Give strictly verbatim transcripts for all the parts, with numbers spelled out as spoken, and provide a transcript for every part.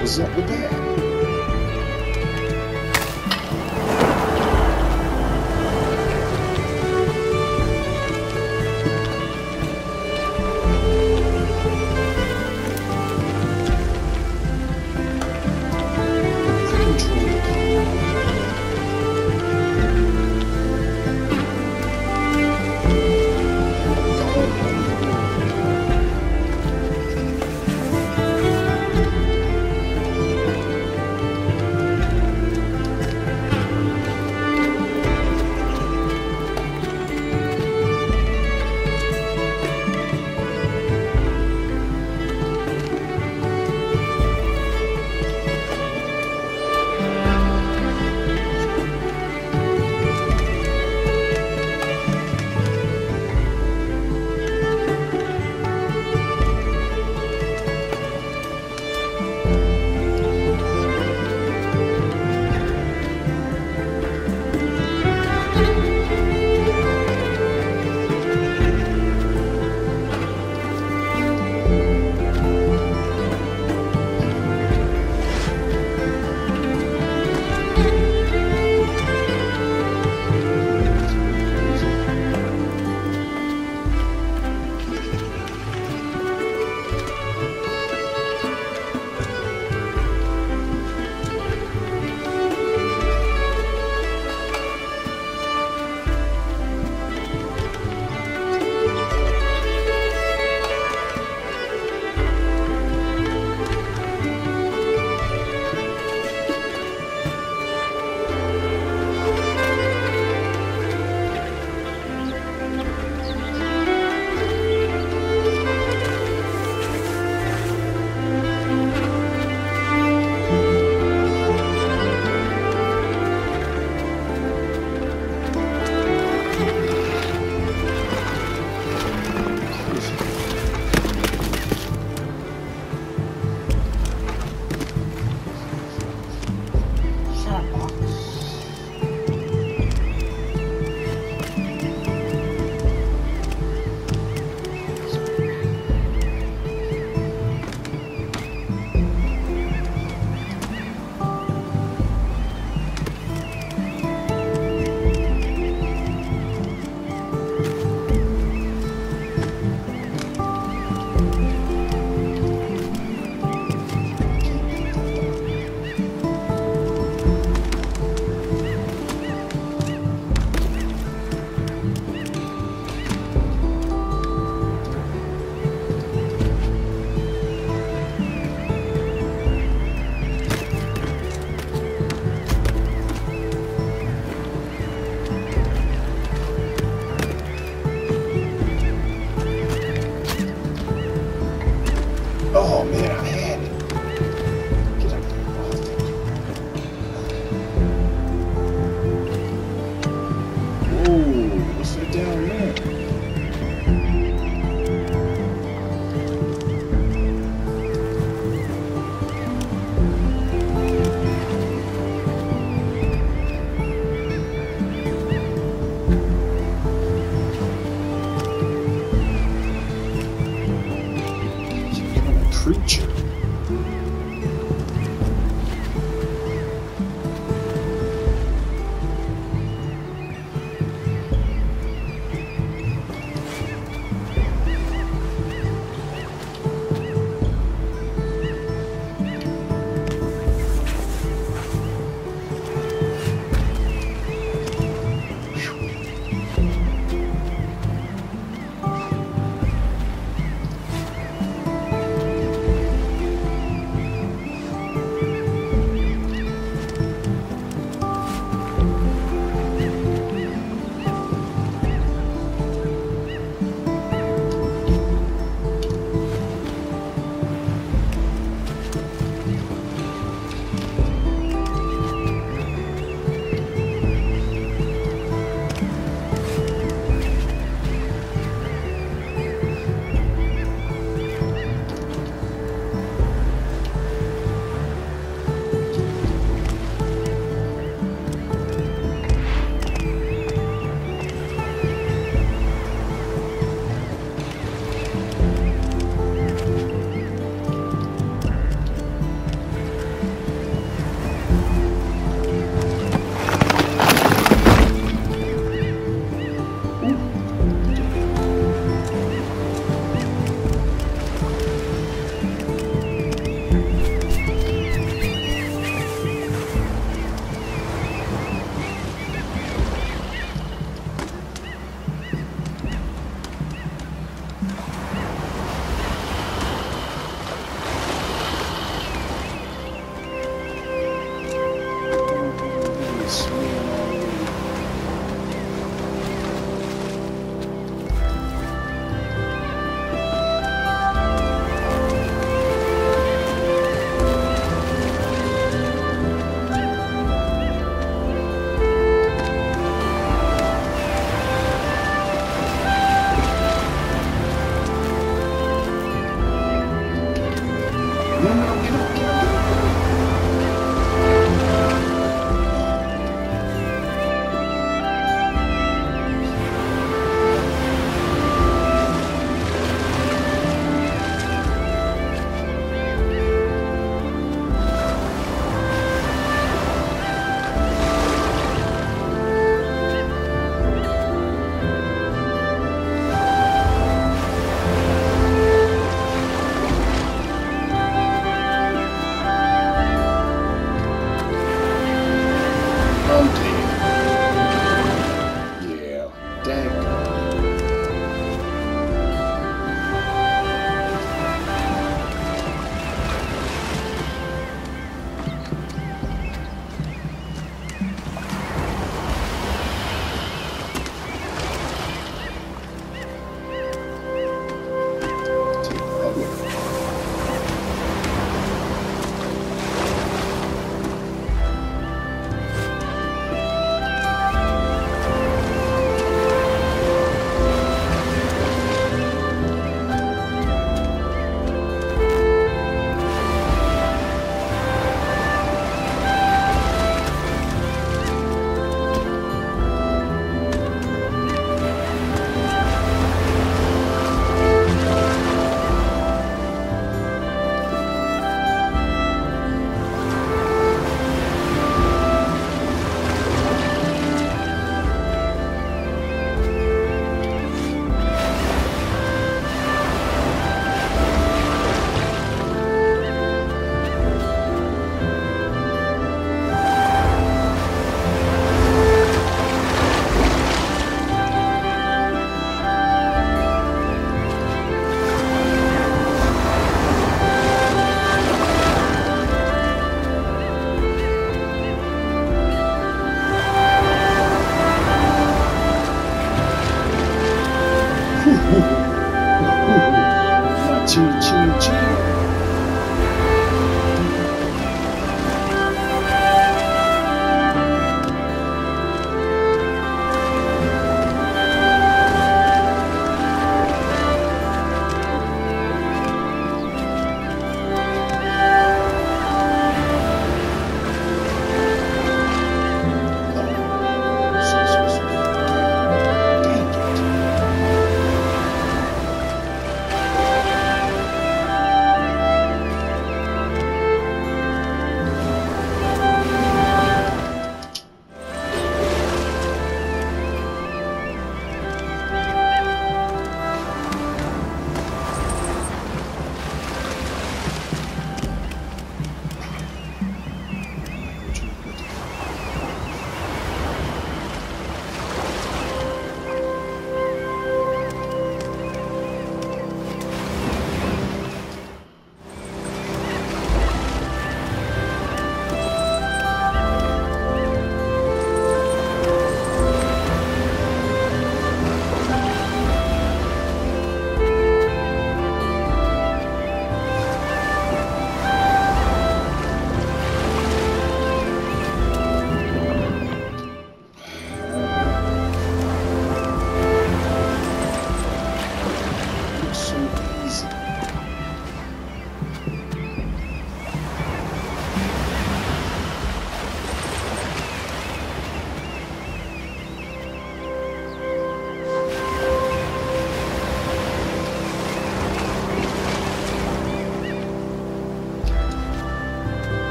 fuck was up with that?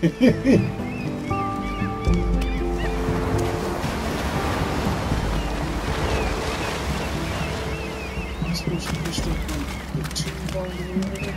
I'm supposed to push the, the two volume.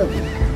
Good.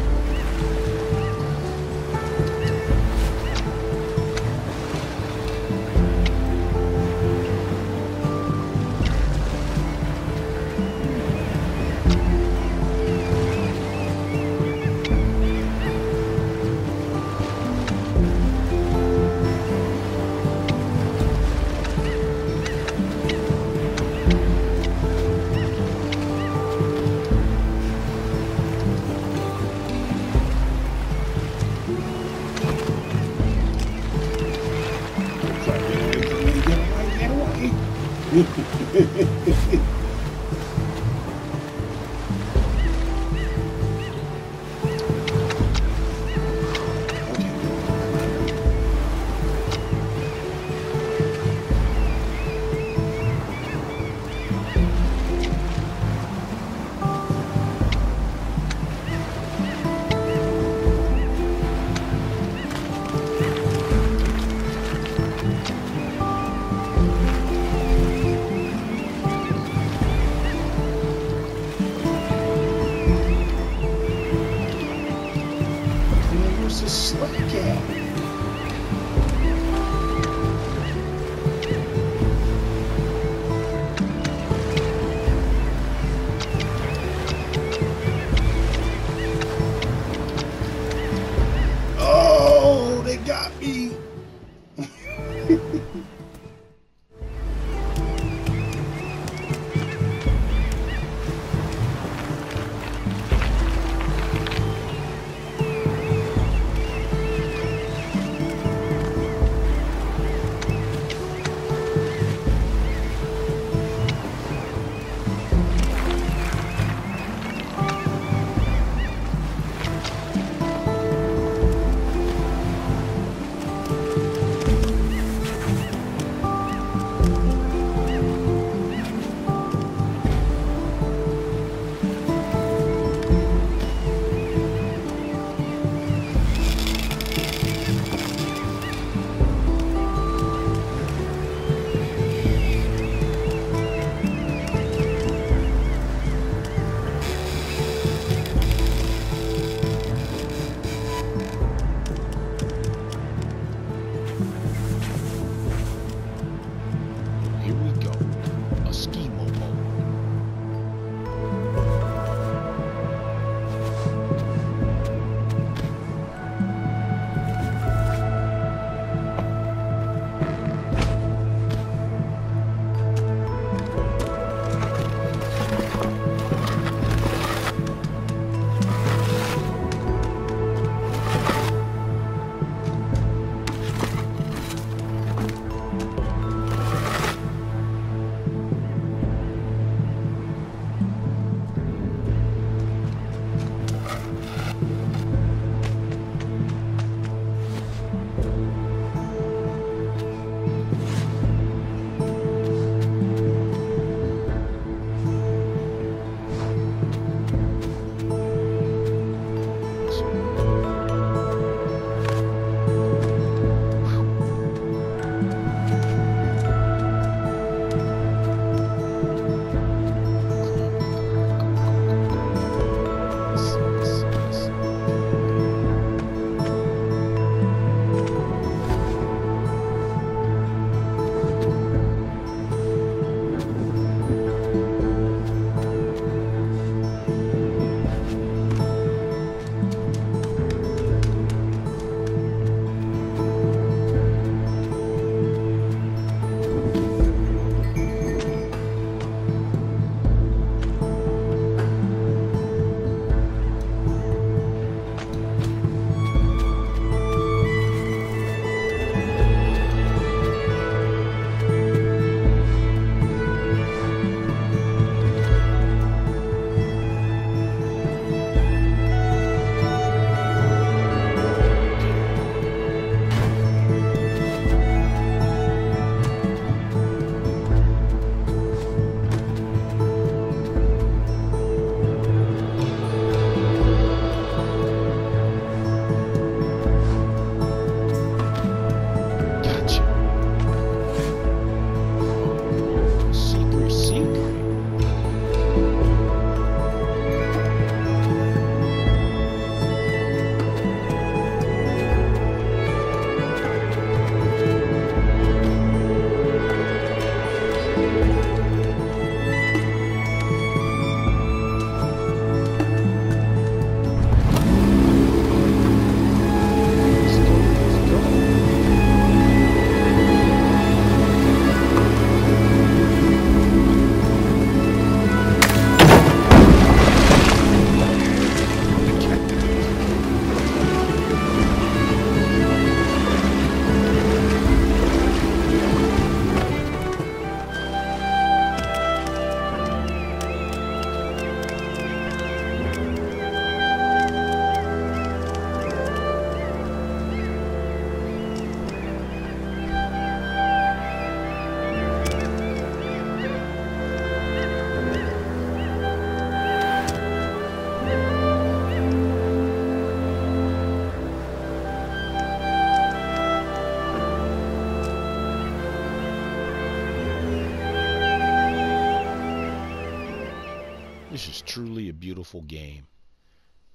This is truly a beautiful game.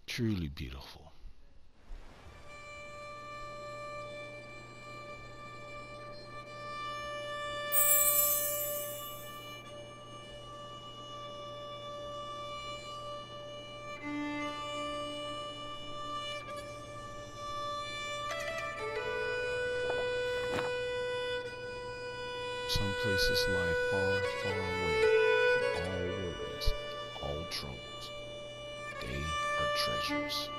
Truly beautiful. Some places lie far, far away from all worries, all troubles. They are treasures.